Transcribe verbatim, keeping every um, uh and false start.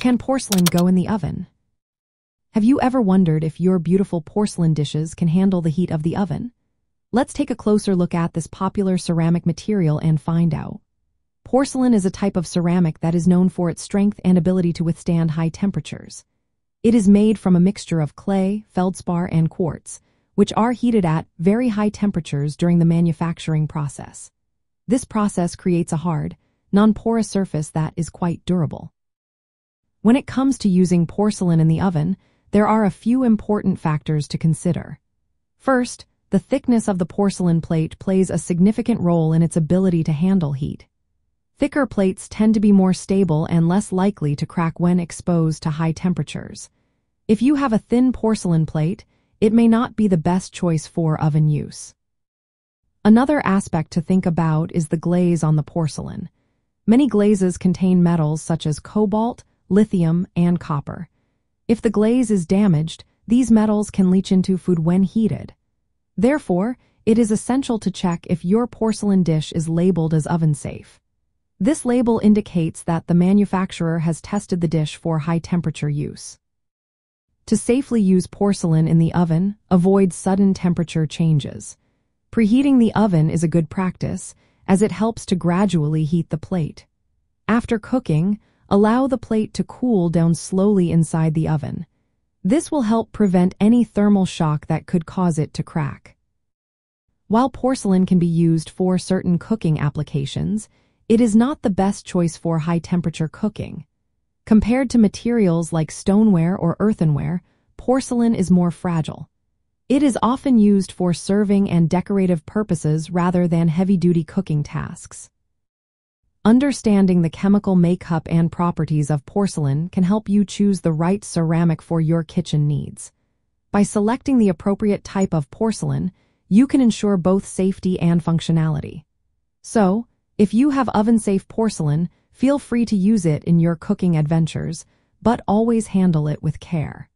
Can porcelain go in the oven? Have you ever wondered if your beautiful porcelain dishes can handle the heat of the oven? Let's take a closer look at this popular ceramic material and find out. Porcelain is a type of ceramic that is known for its strength and ability to withstand high temperatures. It is made from a mixture of clay, feldspar, and quartz, which are heated at very high temperatures during the manufacturing process. This process creates a hard, non-porous surface that is quite durable. When it comes to using porcelain in the oven, there are a few important factors to consider. First, the thickness of the porcelain plate plays a significant role in its ability to handle heat. Thicker plates tend to be more stable and less likely to crack when exposed to high temperatures. If you have a thin porcelain plate, it may not be the best choice for oven use. Another aspect to think about is the glaze on the porcelain. Many glazes contain metals such as cobalt, lithium, and copper. If the glaze is damaged, these metals can leach into food when heated. Therefore, it is essential to check if your porcelain dish is labeled as oven safe. This label indicates that the manufacturer has tested the dish for high-temperature use. To safely use porcelain in the oven, avoid sudden temperature changes. Preheating the oven is a good practice, as it helps to gradually heat the plate. After cooking, allow the plate to cool down slowly inside the oven. This will help prevent any thermal shock that could cause it to crack. While porcelain can be used for certain cooking applications, it is not the best choice for high-temperature cooking. Compared to materials like stoneware or earthenware, porcelain is more fragile. It is often used for serving and decorative purposes rather than heavy-duty cooking tasks. Understanding the chemical makeup and properties of porcelain can help you choose the right ceramic for your kitchen needs. By selecting the appropriate type of porcelain, you can ensure both safety and functionality. So, if you have oven-safe porcelain, feel free to use it in your cooking adventures, but always handle it with care.